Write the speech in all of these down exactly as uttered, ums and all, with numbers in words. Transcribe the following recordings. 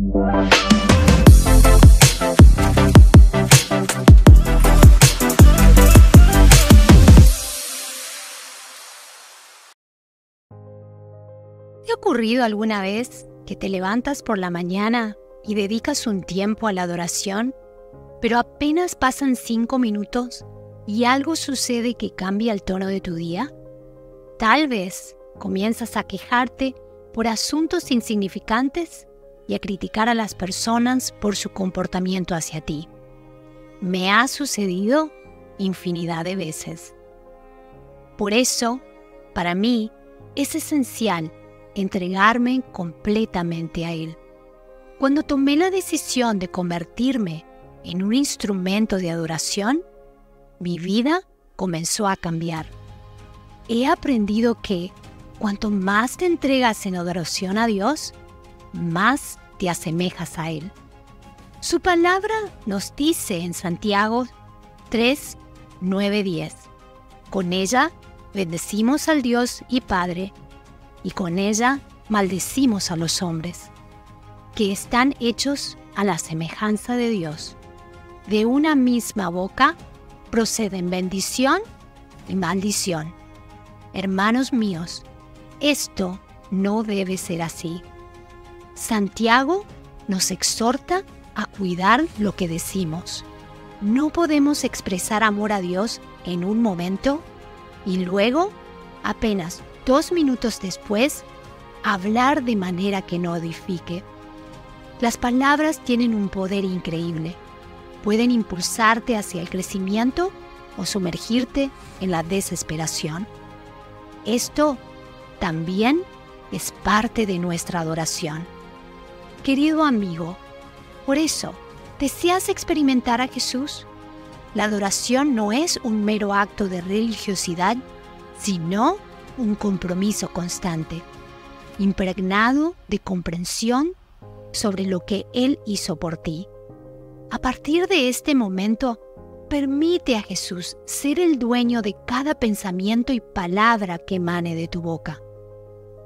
¿Te ha ocurrido alguna vez que te levantas por la mañana y dedicas un tiempo a la adoración, pero apenas pasan cinco minutos y algo sucede que cambia el tono de tu día? Tal vez comienzas a quejarte por asuntos insignificantes y a criticar a las personas por su comportamiento hacia ti. Me ha sucedido infinidad de veces. Por eso, para mí, es esencial entregarme completamente a Él. Cuando tomé la decisión de convertirme en un instrumento de adoración, mi vida comenzó a cambiar. He aprendido que cuanto más te entregas en adoración a Dios, más te asemejas a Él. Su palabra nos dice en Santiago tres, nueve, diez. Con ella bendecimos al Dios y Padre, y con ella maldecimos a los hombres, que están hechos a la semejanza de Dios. De una misma boca proceden bendición y maldición. Hermanos míos, esto no debe ser así. Santiago nos exhorta a cuidar lo que decimos. No podemos expresar amor a Dios en un momento y luego, apenas dos minutos después, hablar de manera que no edifique. Las palabras tienen un poder increíble. Pueden impulsarte hacia el crecimiento o sumergirte en la desesperación. Esto también es parte de nuestra adoración. Querido amigo, por eso, ¿deseas experimentar a Jesús? La adoración no es un mero acto de religiosidad, sino un compromiso constante, impregnado de comprensión sobre lo que Él hizo por ti. A partir de este momento, permite a Jesús ser el dueño de cada pensamiento y palabra que emane de tu boca.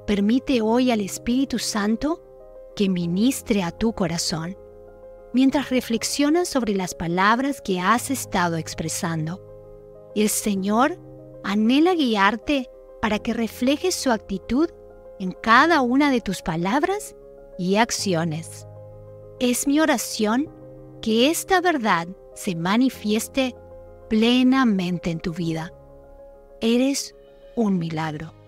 Permite hoy al Espíritu Santo que ministre a tu corazón, mientras reflexionas sobre las palabras que has estado expresando. El Señor anhela guiarte para que reflejes su actitud en cada una de tus palabras y acciones. Es mi oración que esta verdad se manifieste plenamente en tu vida. Eres un milagro.